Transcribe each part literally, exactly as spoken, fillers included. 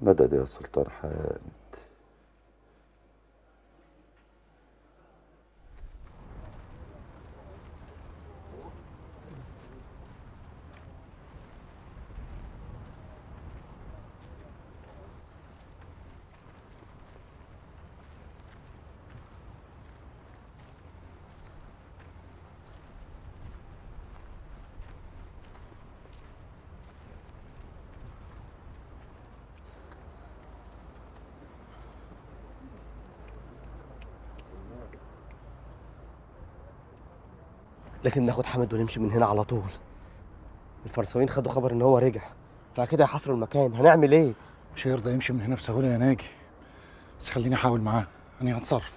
مدد يا سلطان حامد. لازم ناخد حمد ونمشي من هنا على طول. الفرنساويين خدوا خبر ان هو رجع، فاكيد هيحاصروا المكان. هنعمل ايه؟ مش هيرضى يمشي من هنا بسهوله يا ناجي، بس خليني احاول معاه، انا هتصرف.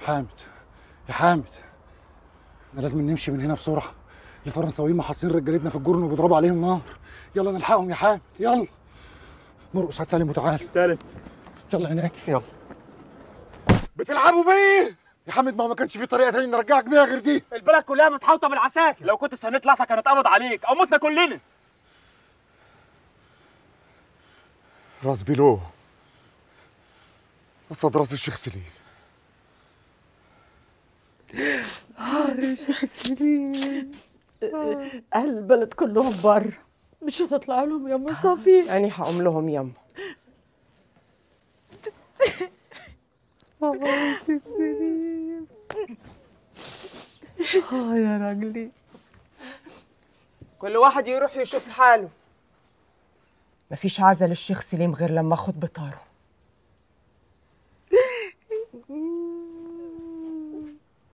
حامد يا حامد، احنا لازم نمشي من هنا بسرعه، الفرنساويين محاصرين رجالتنا في الجرن وبيضربوا عليهم نار. يلا نلحقهم يا حامد، يلا مرقص هات سالم وتعالى. سالم يلا يا ناجي، يلا. بتلعبوا بيه يا حمد، ما هو ما كانش في طريقه تاني نرجعك بيها غير دي. البلد كلها متحوطه بالعساكر، لو كنت استنيت لحظه كانت قبض عليك او متنا كلنا. راس بيلو قصاد راس الشيخ سليم. اه يا شيخ سليم، اهل البلد كلهم بره، مش هتطلع لهم يما صافي؟ يعني هقوم لهم يما. بابا يا شيخ سليم، اه يا راجلي، كل واحد يروح يشوف حاله. مفيش عزا للشيخ سليم غير لما اخد بطاره.